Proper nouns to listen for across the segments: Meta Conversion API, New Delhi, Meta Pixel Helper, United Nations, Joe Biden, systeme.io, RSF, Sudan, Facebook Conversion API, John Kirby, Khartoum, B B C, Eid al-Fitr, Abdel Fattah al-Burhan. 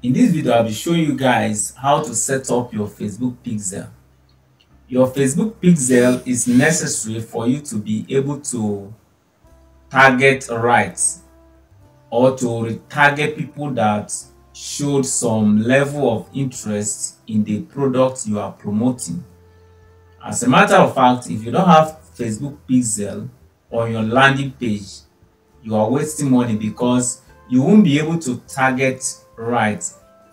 In this video, I'll be showing you guys how to set up your Facebook Pixel. Your Facebook Pixel is necessary for you to be able to target right or to retarget people that showed some level of interest in the product you are promoting. As a matter of fact, if you don't have Facebook Pixel on your landing page, you are wasting money because you won't be able to target right.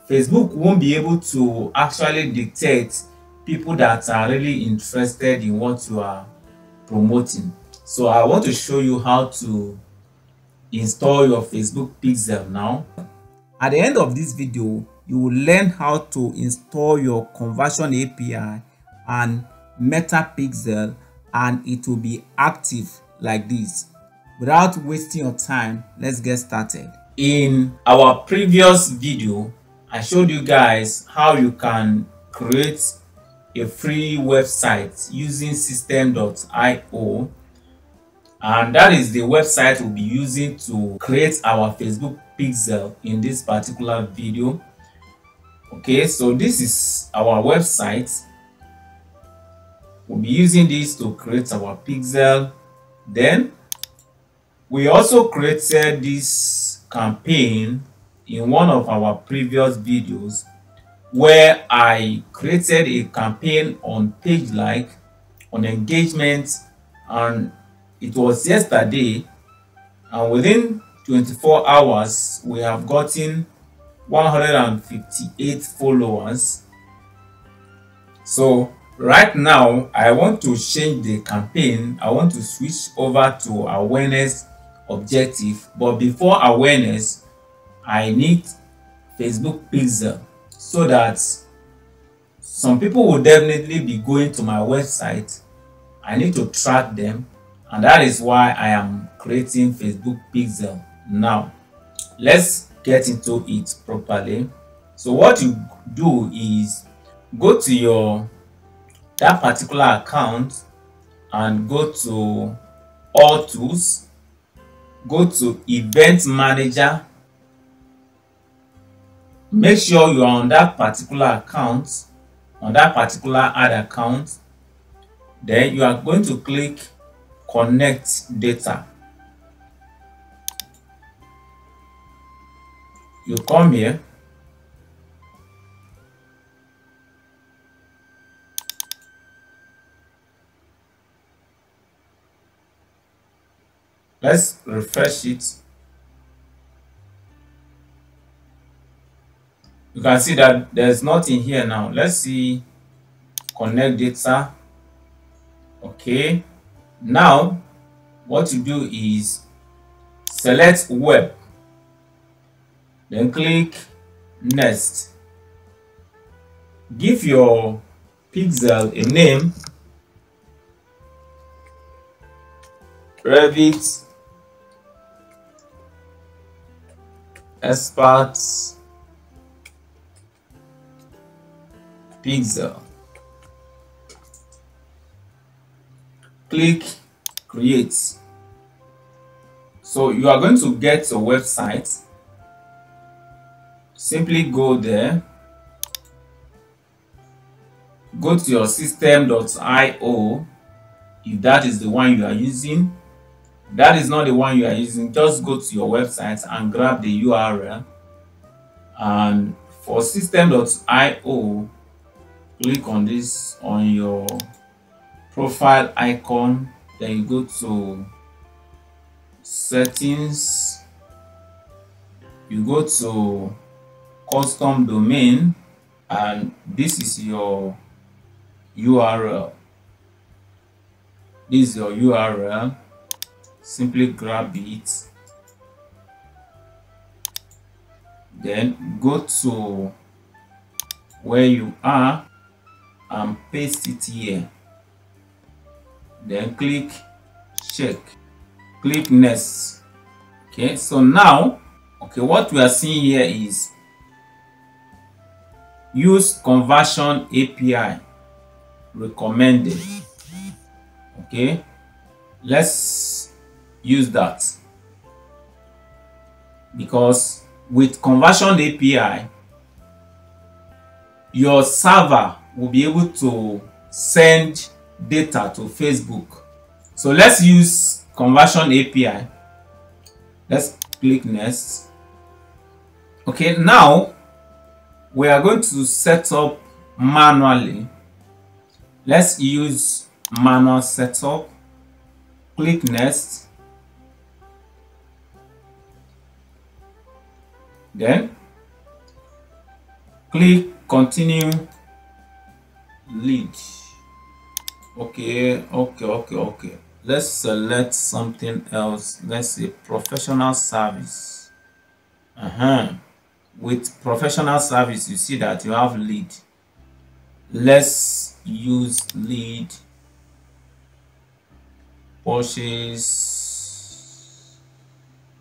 Facebook won't be able to actually detect people that are really interested in what you are promoting. So I want to show you how to install your Facebook Pixel now. At the end of this video, you will learn how to install your Conversion API and Meta Pixel, and it will be active like this. Without wasting your time, let's get started. In our previous video, I showed you guys how you can create a free website using systeme.io, and that is the website we'll be using to create our Facebook Pixel in this particular video. Okay, so this is our website. We'll be using this to create our pixel. Then we also created this campaign in one of our previous videos where I created a campaign on page like, on engagement, and it was yesterday, and within 24 hours we have gotten 158 followers. So right now I want to change the campaign. I want to switch over to awareness objective, but before awareness I need Facebook Pixel so that some people will definitely be going to my website. I need to track them, and that is why I am creating Facebook Pixel now. Let's get into it properly. So what you do is go to your that particular account and go to all tools, go to event manager. Make sure you are on that particular account, on that particular ad account. Then you are going to click connect data. You come here, let's refresh it. You can see that there's nothing here now. Let's see, connect data. Okay, now what you do is select web, then click next. Give your pixel a name, Revit expert pixel. Click create. So you are going to get your website. Simply go there, go to your systeme.io if that is the one you are using. That is not the one you are using, just go to your website and grab the URL. And for systeme.io, click on this, on your profile icon, then you go to settings, you go to custom domain, and this is your URL. This is your URL. Simply grab it, then go to where you are and paste it here, then click check, click next. Okay, so now, okay, what we are seeing here is use Conversion API recommended. Okay, let's use that, because with Conversion API your server will be able to send data to Facebook. So let's use Conversion API. Let's click next. Okay, now we are going to set up manually. Let's use manual setup. Click next. Then click continue lead. Okay. Let's select something else. Let's say professional service. With professional service, you see that you have lead. Let's use lead purchase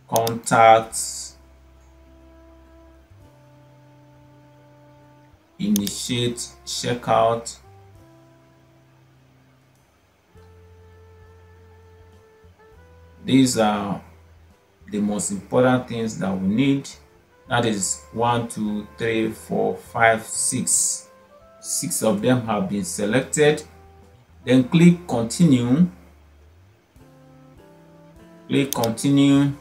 contacts, initiate checkout, these are the most important things that we need. That is 1, 2, 3, 4, 5, 6. 6 of them have been selected. Then click continue. Click continue.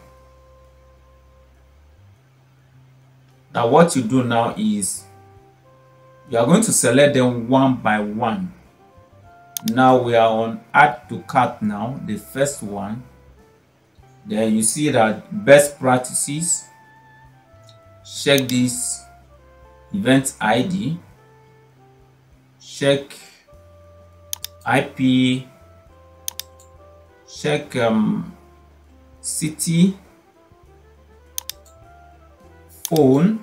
Now what you do now is you are going to select them one by one. Now we are on add to cart now, the first one. Then you see that best practices, check this event ID, check IP, check city, phone,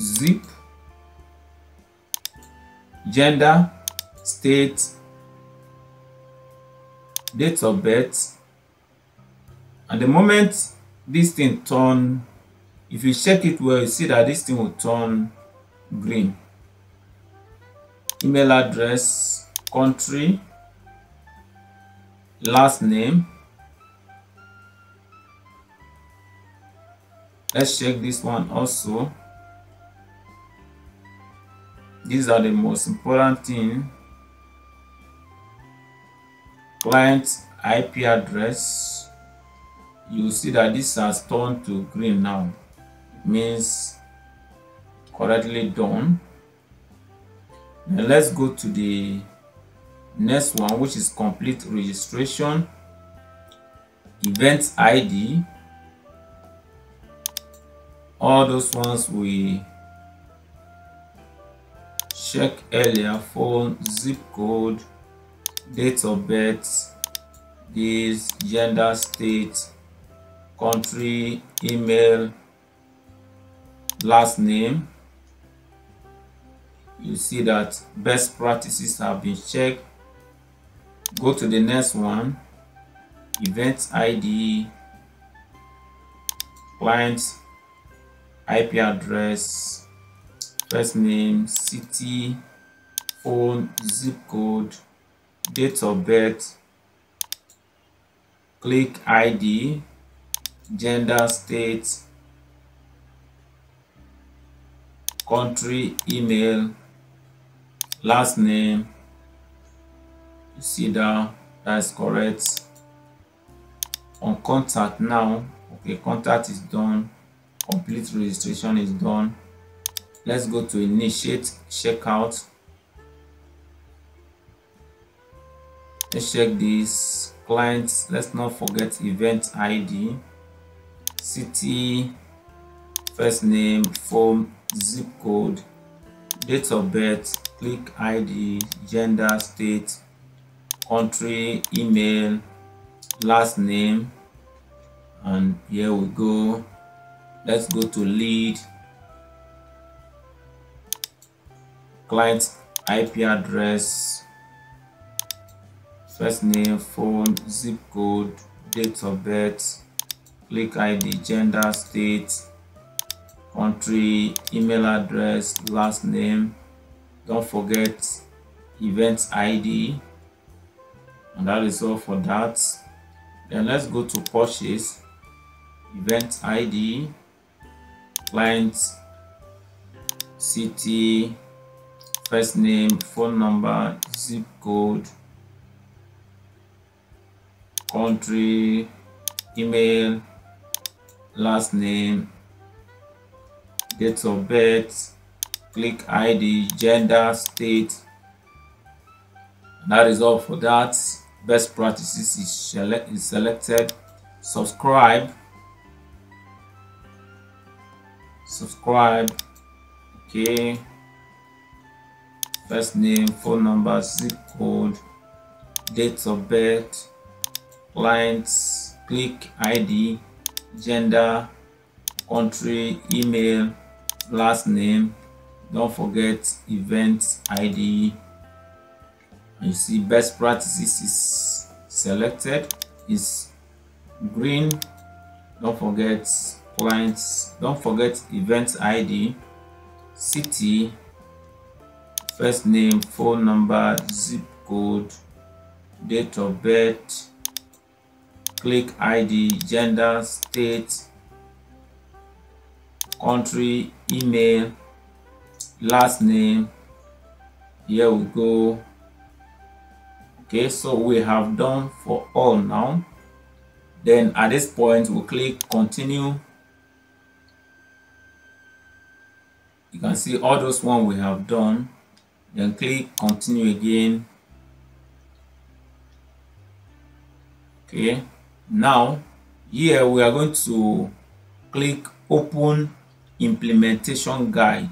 zip, gender, state, date of birth. At the moment this thing turn, if you check it well, you see that this thing will turn green. Email address, country, last name. Let's check this one also. These are the most important thing. Client's IP address, you see that this has turned to green now. It means correctly done. Now let's go to the next one, which is complete registration, event ID. All those ones we checked earlier: phone, zip code, date of birth, this, gender, state, country, email, last name. You see that best practices have been checked. Go to the next one, event ID, client IP address, first name, city, phone, zip code, date of birth, click ID, gender, state, country, email, last name. You see that is correct. On contact now, okay, contact is done, complete registration is done. Let's go to initiate checkout. Let's check these clients. Let's not forget event ID, city, first name, phone, zip code, date of birth, click ID, gender, state, country, email, last name, and here we go. Let's go to lead, client's IP address, first name, phone, zip code, date of birth, click ID, gender, state, country, email address, last name. Don't forget event ID, and that is all for that. Then let's go to purchase, event ID, clients, city, first name, phone number, zip code, country, email, last name, date of birth, click ID, gender, state. And that is all for that. Best practices is selected. Subscribe. Okay, first name, phone number, zip code, date of birth, clients, click ID, gender, country, email, last name. Don't forget event ID. And you see best practices is selected, is green. Don't forget clients, don't forget event ID, city, first name, phone number, zip code, date of birth, click ID, gender, state, country, email, last name. Here we go. Okay, so we have done for all now. Then at this point we'll click continue. You can see all those ones we have done, then click continue again. Okay, now here we are going to click open implementation guide.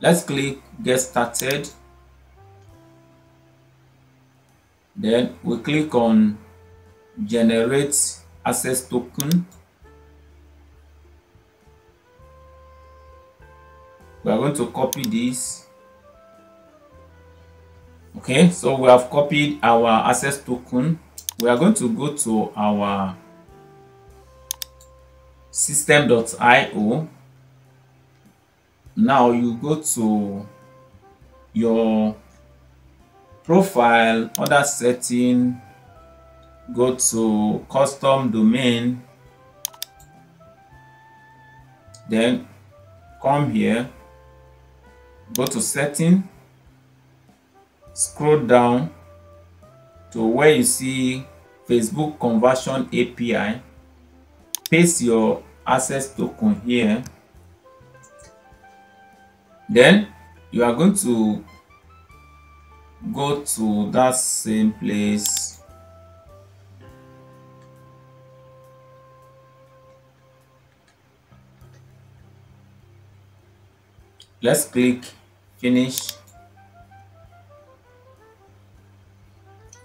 Let's click get started. Then we click on generate access token. We are going to copy this. Okay, so we have copied our access token. We are going to go to our systeme.io. Now you go to your profile, other setting, go to custom domain, then come here, go to setting, scroll down to where you see Facebook Conversion API, paste your access token here, then you are going to go to that same place, let's click finish.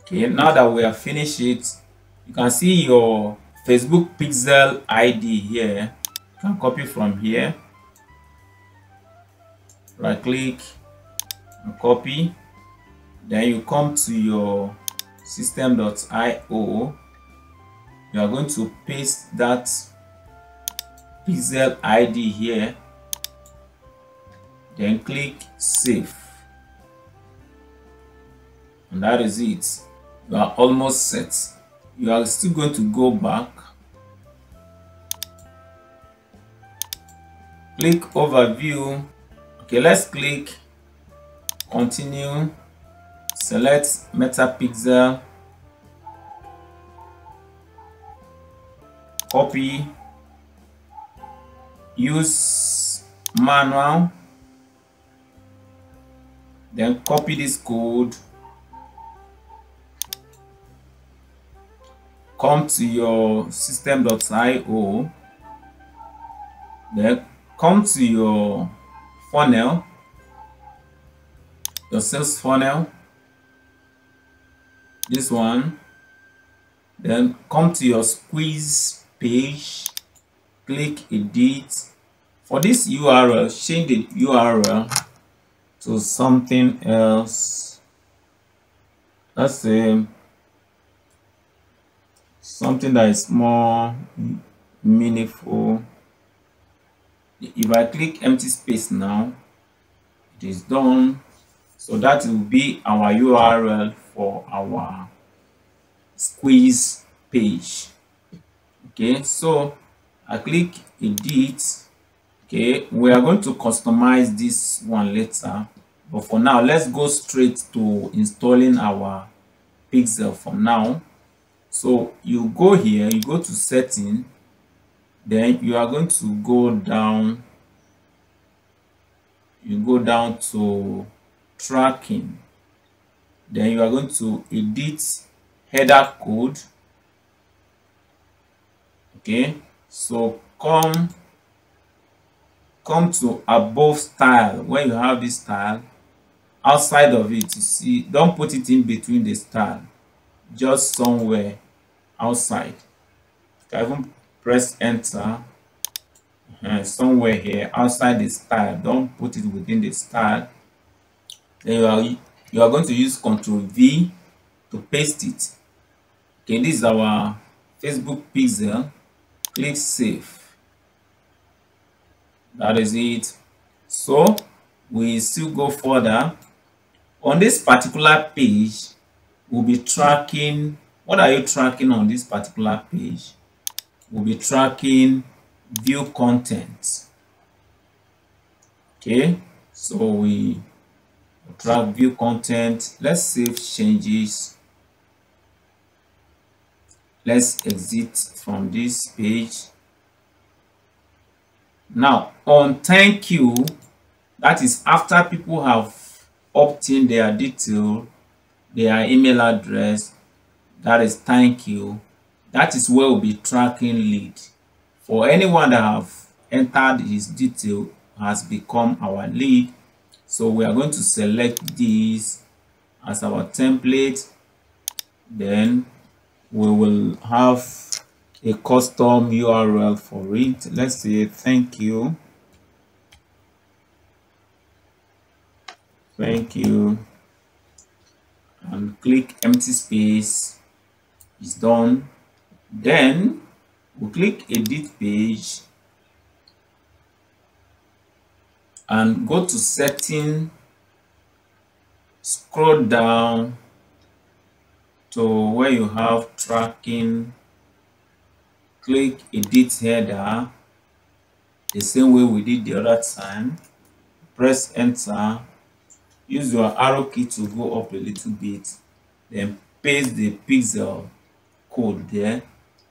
Okay, now that we have finished it, you can see your Facebook Pixel ID here. You can copy from here, right click and copy. Then you come to your systeme.io. You are going to paste that pixel ID here. Then click save. And that is it. You are almost set. You are still going to go back. Click overview. Okay, let's click continue. Select Meta Pixel, copy, use manual, then copy this code, come to your systeme.io, then come to your funnel, your sales funnel. This one, then come to your squeeze page, click edit. For this URL, change the URL to something else. Let's say something that is more meaningful. If I click empty space now, it is done. So that will be our URL for our squeeze page. Okay, so I click edit. Okay, we are going to customize this one later, but for now let's go straight to installing our pixel from now. So you go here, you go to setting, then you are going to go down, you go down to tracking, then you are going to edit header code. Okay, so come to above style. When you have this style, outside of it, you see, don't put it in between the style, just somewhere outside. I even press enter somewhere here outside the style. Don't put it within the style. Then you are going to use Ctrl V to paste it. Okay, this is our Facebook pixel. Click save. That is it. So we still go further. On this particular page, we'll be tracking. What are you tracking on this particular page? We'll be tracking view content. Okay, so we track view content. Let's save changes. Let's exit from this page. Now on thank you, that is after people have obtained their detail, their email address, that is thank you. That is where we'll be tracking lead. For anyone that have entered his detail has become our lead. So we are going to select this as our template. Then we will have a custom URL for it. Let's say thank you. Thank you. And click empty space. It's done. Then we click edit page and go to setting, scroll down to where you have tracking, click edit header the same way we did the other time, press enter, use your arrow key to go up a little bit, then paste the pixel code there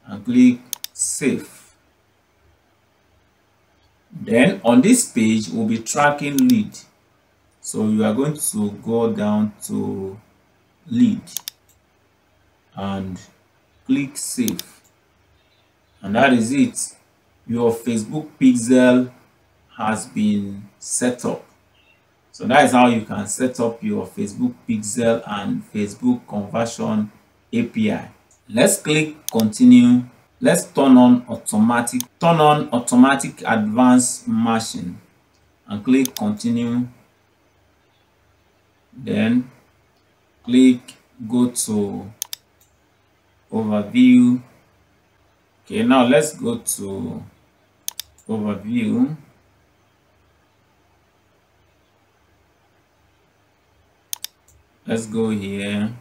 and click save. Then on this page we'll be tracking lead, so you are going to go down to lead and click save, and that is it. Your Facebook pixel has been set up. So that is how you can set up your Facebook pixel and Facebook conversion API. Let's click continue. Let's turn on automatic advanced matching and click continue. Then click go to overview. Okay, now let's go to overview. Let's go here.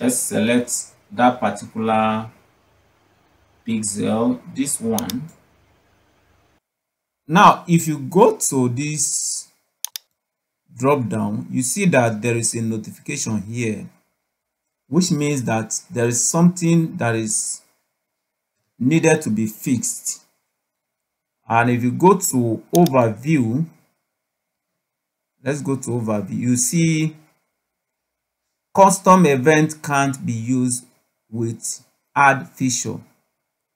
Let's select that particular pixel, this one. Now if you go to this drop down, you see that there is a notification here, which means that there is something that is needed to be fixed. And if you go to overview, let's go to overview, you see custom event can't be used with add feature.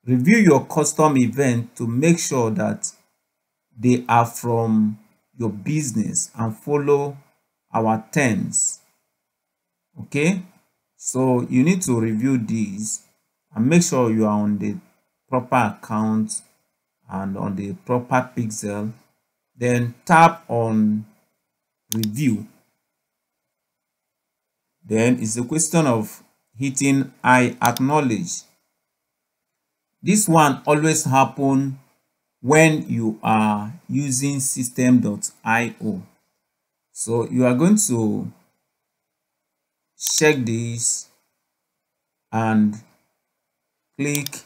Review your custom event to make sure that they are from your business and follow our terms. Okay, so you need to review these and make sure you are on the proper account and on the proper pixel. Then tap on review. Then it's a question of hitting I acknowledge. This one always happens when you are using systeme.io. So you are going to check this and click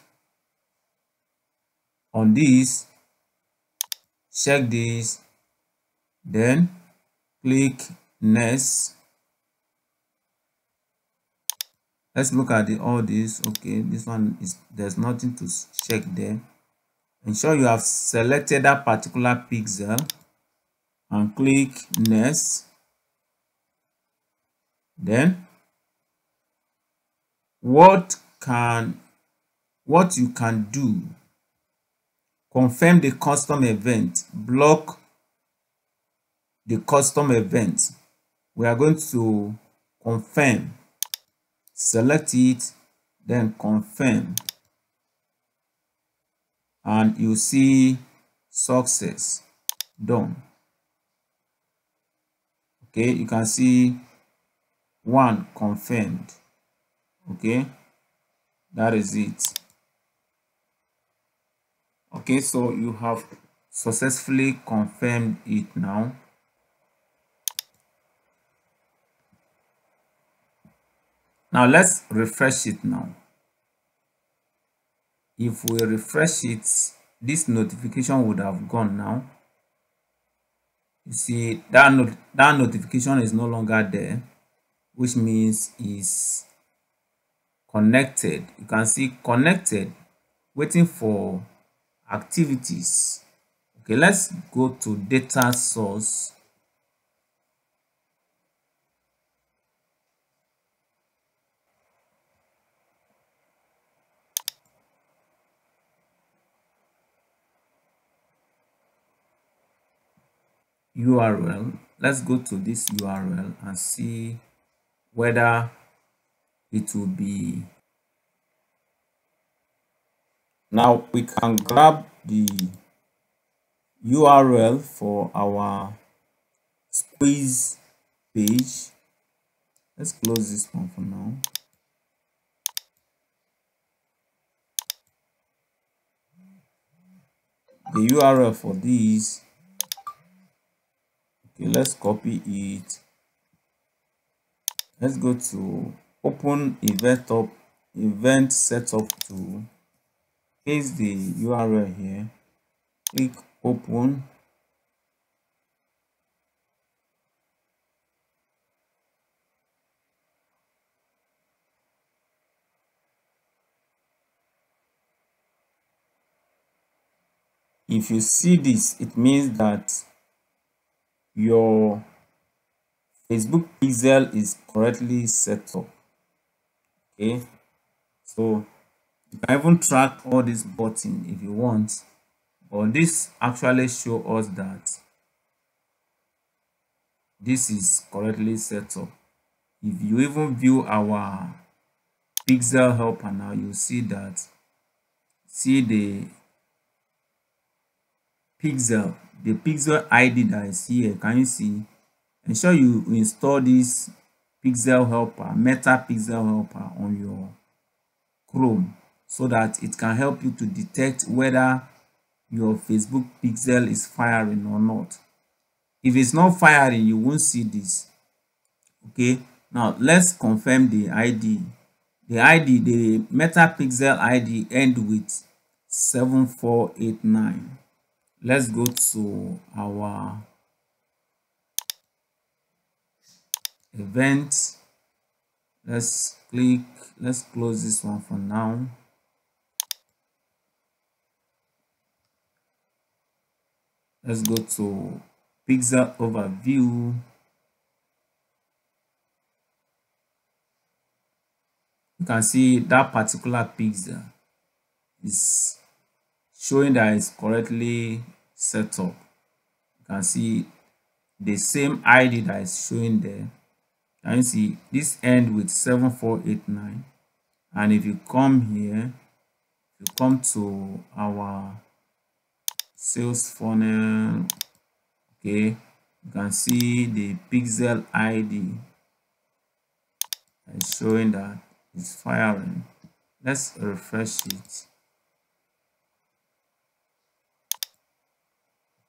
on this, check this, then click next. Let's look at all this. Okay, this one is, there's nothing to check there. Ensure you have selected that particular pixel and click next. Then what you can do: confirm the custom event, block the custom event. We are going to confirm, select it, then confirm, and you see success, done. Okay, you can see one confirmed. Okay, that is it. Okay, so you have successfully confirmed it now. Now let's refresh it now. If we refresh it, this notification would have gone now. You see that notification is no longer there, which means is connected. You can see connected, waiting for activities. Okay, let's go to data source. URL. Let's go to this URL and see whether it will be. Now we can grab the URL for our squeeze page. Let's close this one for now. The URL for this. Okay, let's copy it. Let's go to open event setup tool, paste the URL here, click open. If you see this, it means that your Facebook pixel is correctly set up. Okay, so you can even track all this button if you want, but this actually shows us that this is correctly set up. If you even view our pixel helper now, you see that, see the pixel ID that is here. Can you see? Ensure you install this pixel helper, Meta Pixel Helper, on your Chrome so that it can help you to detect whether your Facebook pixel is firing or not. If it's not firing, you won't see this. Okay, now let's confirm the ID. The Meta Pixel ID ends with 7489. Let's go to our event. Let's close this one for now. Let's go to pixel overview. You can see that particular pixel is showing that it's correctly set up. You can see the same ID that is showing there. Can you see this end with 7489? And if you come here, you come to our sales funnel. Okay, you can see the pixel ID is showing that it's firing. Let's refresh it.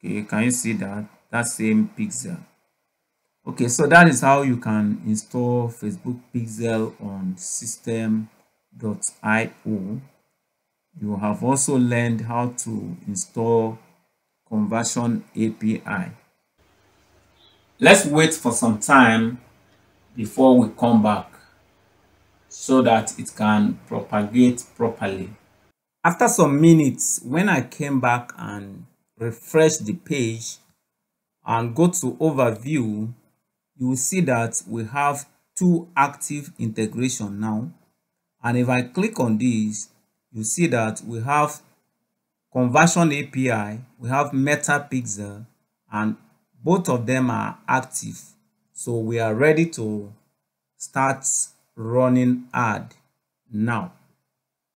Okay, can you see that same pixel? Okay, so that is how you can install Facebook pixel on systeme.io. You have also learned how to install Conversion API. Let's wait for some time before we come back so that it can propagate properly. After some minutes, when I came back and refreshed the page and go to overview, you will see that we have two active integration now. And if I click on this, you see that we have Conversion API, we have Meta Pixel, and both of them are active. So we are ready to start running ad now.